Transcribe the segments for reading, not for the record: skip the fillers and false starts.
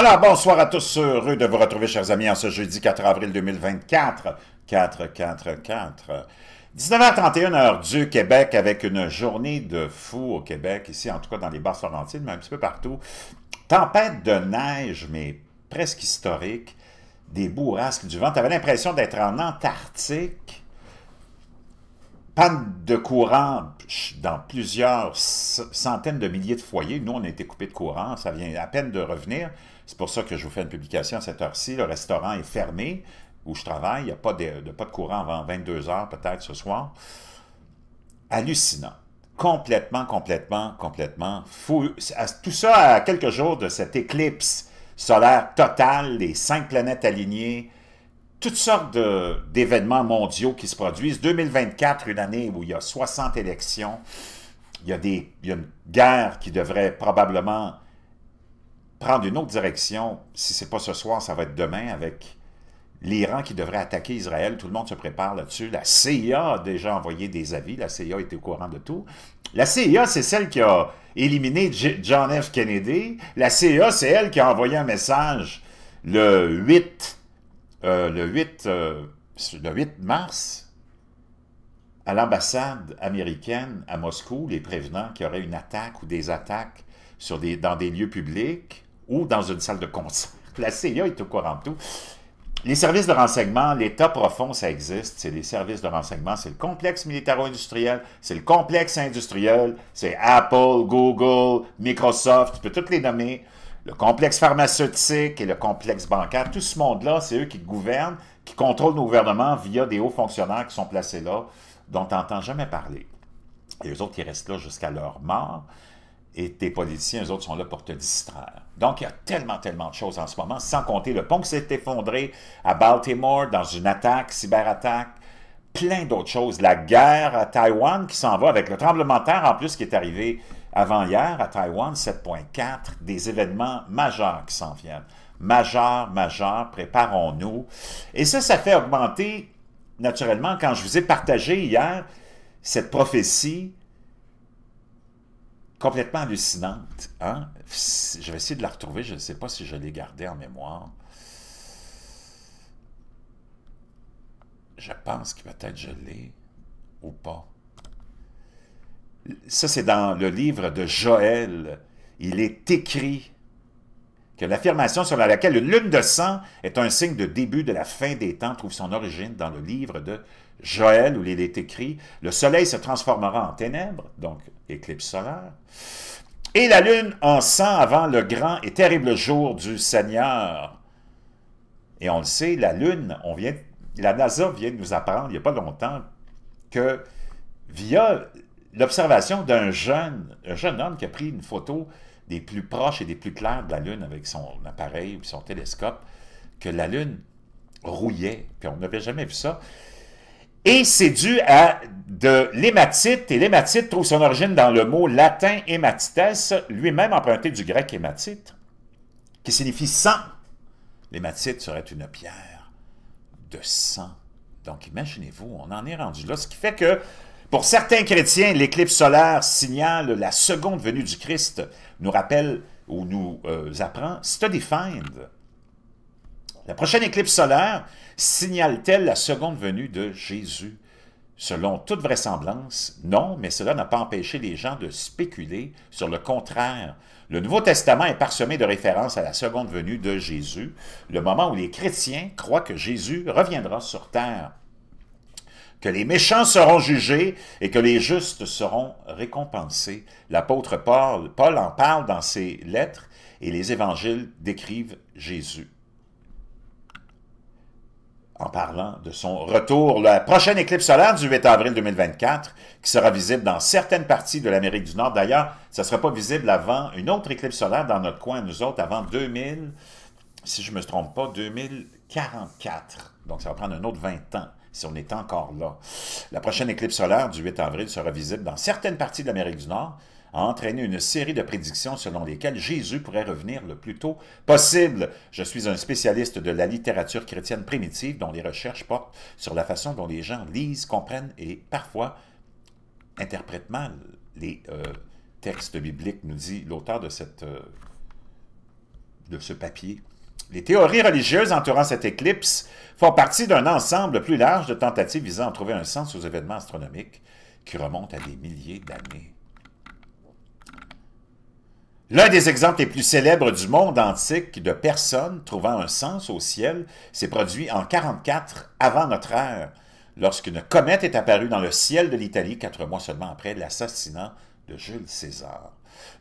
Alors, bonsoir à tous, heureux de vous retrouver, chers amis, en ce jeudi 4 avril 2024, 19h31, heure du Québec, avec une journée de fou au Québec, ici, en tout cas dans les Basses-Laurentides, mais un petit peu partout. Tempête de neige, mais presque historique, des bourrasques du vent. Tu avais l'impression d'être en Antarctique, panne de courant dans plusieurs centaines de milliers de foyers. Nous, on a été coupés de courant, ça vient à peine de revenir. C'est pour ça que je vous fais une publication à cette heure-ci. Le restaurant est fermé où je travaille. Il n'y a pas de courant avant 22 h peut-être ce soir. Hallucinant. Complètement fou. Tout ça à quelques jours de cette éclipse solaire totale, les 5 planètes alignées, toutes sortes d'événements mondiaux qui se produisent. 2024, une année où il y a 60 élections. Il y a une guerre qui devrait probablement prendre une autre direction. Si ce n'est pas ce soir, ça va être demain avec l'Iran qui devrait attaquer Israël. Tout le monde se prépare là-dessus. La CIA a déjà envoyé des avis. La CIA était au courant de tout. La CIA, c'est celle qui a éliminé John F. Kennedy. La CIA, c'est elle qui a envoyé un message le 8 mars, à l'ambassade américaine à Moscou, les prévenant qu'il y aurait une attaque ou des attaques dans des lieux publics ou dans une salle de concert. La CIA est au courant de tout. Les services de renseignement, l'État profond, ça existe. C'est les services de renseignement, c'est le complexe militaro-industriel, c'est le complexe industriel, c'est Apple, Google, Microsoft, tu peux toutes les nommer. Le complexe pharmaceutique et le complexe bancaire, tout ce monde-là, c'est eux qui gouvernent, qui contrôlent nos gouvernements via des hauts fonctionnaires qui sont placés là, dont on n'entend jamais parler. Et eux autres, ils restent là jusqu'à leur mort. Et tes politiciens, eux autres, sont là pour te distraire. Donc, il y a tellement de choses en ce moment, sans compter le pont qui s'est effondré à Baltimore dans une attaque, cyberattaque, plein d'autres choses. La guerre à Taïwan qui s'en va avec le tremblement de terre, en plus, qui est arrivé avant-hier à Taïwan, 7.4, des événements majeurs qui s'en viennent. Majeurs, préparons-nous. Et ça, ça fait augmenter, naturellement, quand je vous ai partagé hier cette prophétie complètement hallucinante. Hein? Je vais essayer de la retrouver, je ne sais pas si je l'ai gardée en mémoire. Je pense que peut-être je l'ai ou pas. Ça, c'est dans le livre de Joël. Il est écrit que l'affirmation selon laquelle une lune de sang est un signe de début de la fin des temps trouve son origine dans le livre de Joël, où il est écrit « Le soleil se transformera en ténèbres », donc éclipse solaire, « et la lune en sang avant le grand et terrible jour du Seigneur. » Et on le sait, la lune, la NASA vient de nous apprendre, il n'y a pas longtemps, que via l'observation d'un jeune homme qui a pris une photo des plus proches et des plus claires de la Lune avec son appareil ou son télescope, que la Lune rouillait, puis on n'avait jamais vu ça. Et c'est dû à de l'hématite, et l'hématite trouve son origine dans le mot latin hématites, lui-même emprunté du grec hématite, qui signifie sang. L'hématite serait une pierre de sang. Donc imaginez-vous, on en est rendu là, ce qui fait que pour certains chrétiens, l'éclipse solaire signale la seconde venue du Christ, nous rappelle ou nous apprend « Study Find ». La prochaine éclipse solaire signale-t-elle la seconde venue de Jésus? Selon toute vraisemblance, non, mais cela n'a pas empêché les gens de spéculer sur le contraire. Le Nouveau Testament est parsemé de références à la seconde venue de Jésus, le moment où les chrétiens croient que Jésus reviendra sur terre, que les méchants seront jugés et que les justes seront récompensés. L'apôtre Paul en parle dans ses lettres et les évangiles décrivent Jésus en parlant de son retour. La prochaine éclipse solaire du 8 avril 2024, qui sera visible dans certaines parties de l'Amérique du Nord. D'ailleurs, ça ne sera pas visible avant une autre éclipse solaire dans notre coin, nous autres, avant 2000, si je ne me trompe pas, 2044. Donc, ça va prendre un autre 20 ans. Si on est encore là. La prochaine éclipse solaire du 8 avril sera visible dans certaines parties de l'Amérique du Nord, a entraîné une série de prédictions selon lesquelles Jésus pourrait revenir le plus tôt possible. Je suis un spécialiste de la littérature chrétienne primitive dont les recherches portent sur la façon dont les gens lisent, comprennent et parfois interprètent mal les textes bibliques, nous dit l'auteur de cette de ce papier. Les théories religieuses entourant cette éclipse font partie d'un ensemble plus large de tentatives visant à trouver un sens aux événements astronomiques qui remontent à des milliers d'années. L'un des exemples les plus célèbres du monde antique de personnes trouvant un sens au ciel s'est produit en 44 avant notre ère, lorsqu'une comète est apparue dans le ciel de l'Italie 4 mois seulement après l'assassinat de Jules César.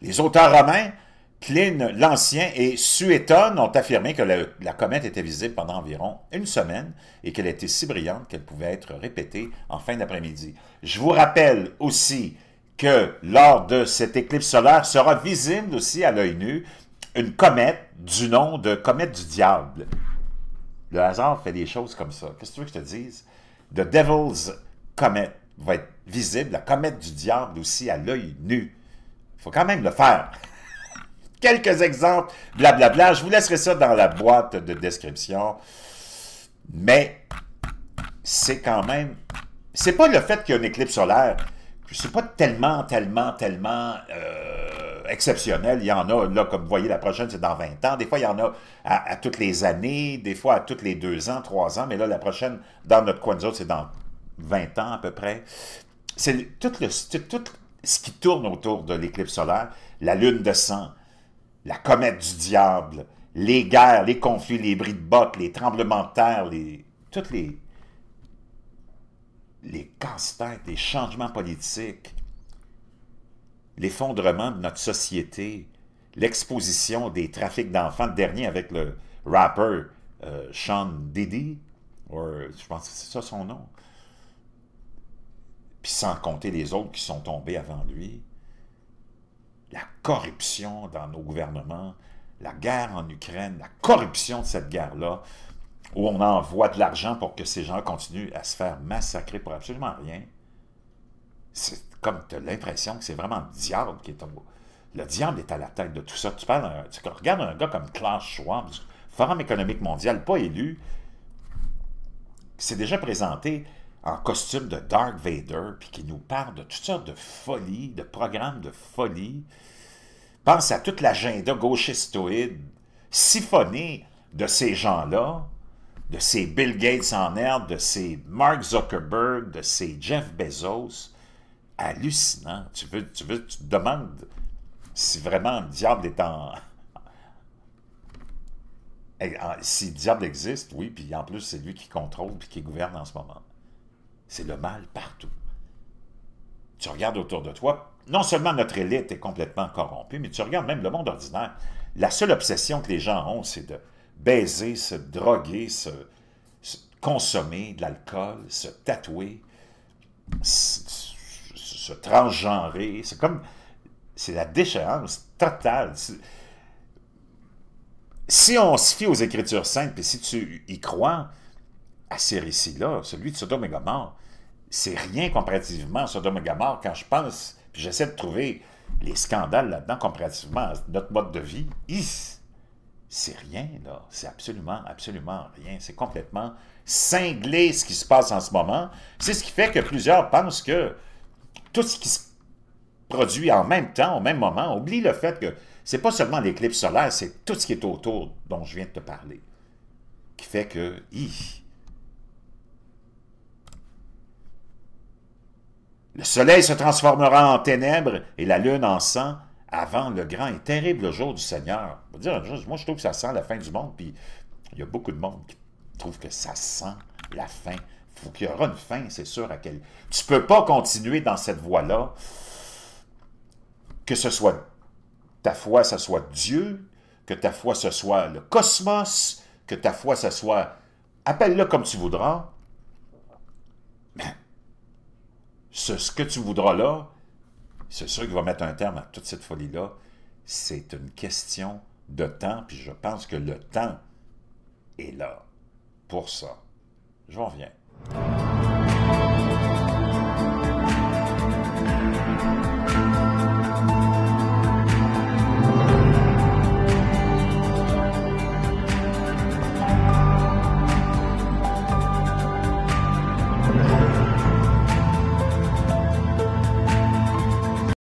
Les auteurs romains, Pline l'Ancien et Suétone, ont affirmé que la comète était visible pendant environ 1 semaine et qu'elle était si brillante qu'elle pouvait être répétée en fin d'après-midi. Je vous rappelle aussi que lors de cette éclipse solaire sera visible aussi à l'œil nu une comète du nom de comète du diable. Le hasard fait des choses comme ça. Qu'est-ce que tu veux que je te dise? The Devil's Comet va être visible, la comète du diable aussi à l'œil nu. Il faut quand même le faire. Quelques exemples, blablabla. Je vous laisserai ça dans la boîte de description. Mais c'est quand même... C'est pas le fait qu'il y a une éclipse solaire. C'est pas tellement exceptionnel. Il y en a, là, comme vous voyez, la prochaine, c'est dans 20 ans. Des fois, il y en a à toutes les années, des fois à toutes les 2 ans, 3 ans. Mais là, la prochaine, dans notre coin, nous autres, c'est dans 20 ans à peu près. C'est tout ce qui tourne autour de l'éclipse solaire. La lune de sang, la comète du diable, les guerres, les conflits, les bris de bottes, les tremblements de terre, les casse-têtes, les changements politiques, l'effondrement de notre société, l'exposition des trafics d'enfants, le dernier avec le rapper Sean Diddy, je pense que c'est ça son nom, puis sans compter les autres qui sont tombés avant lui, la corruption dans nos gouvernements, la guerre en Ukraine, la corruption de cette guerre-là, où on envoie de l'argent pour que ces gens continuent à se faire massacrer pour absolument rien. C'est comme tu as l'impression que c'est vraiment le diable qui est au... Le diable est à la tête de tout ça. Tu regardes un gars comme Klaus Schwab, Forum économique mondial, pas élu, qui s'est déjà présenté en costume de Darth Vader, puis qui nous parle de toutes sortes de folies, de programmes de folie. Pense à toute l'agenda gauchistoïde siphonnée de ces gens-là, de ces Bill Gates en herbe, de ces Mark Zuckerberg, de ces Jeff Bezos. Hallucinant. Tu te demandes si vraiment le diable est en... Si le diable existe, oui, puis en plus, c'est lui qui contrôle puis qui gouverne en ce moment. C'est le mal partout. Tu regardes autour de toi, non seulement notre élite est complètement corrompue, mais tu regardes même le monde ordinaire. La seule obsession que les gens ont, c'est de baiser, se droguer, se consommer de l'alcool, se tatouer, se transgenrer. C'est comme... C'est la déchéance totale. Si on se fie aux Écritures saintes, puis si tu y crois à ces récits-là, celui de Sodome et Gomorrhe, c'est rien comparativement à Sodome et Gomorrhe. Quand je pense, puis j'essaie de trouver les scandales là-dedans comparativement à notre mode de vie, c'est rien, là. C'est absolument, absolument rien. C'est complètement cinglé ce qui se passe en ce moment. C'est ce qui fait que plusieurs pensent que tout ce qui se produit en même temps, au même moment, oublie le fait que c'est pas seulement l'éclipse solaire, c'est tout ce qui est autour dont je viens de te parler. Qui fait que... Le soleil se transformera en ténèbres et la lune en sang avant le grand et terrible jour du Seigneur. Moi, je trouve que ça sent la fin du monde, puis il y a beaucoup de monde qui trouve que ça sent la fin. Il faut qu'il y aura une fin, c'est sûr. Tu peux pas continuer dans cette voie-là, que ce soit ta foi, ce soit Dieu, que ta foi, ce soit le cosmos, que ta foi, ce soit... Appelle-le comme tu voudras. Ce que tu voudras là, c'est sûr qu'il va mettre un terme à toute cette folie-là. C'est une question de temps, puis je pense que le temps est là pour ça. J'en reviens.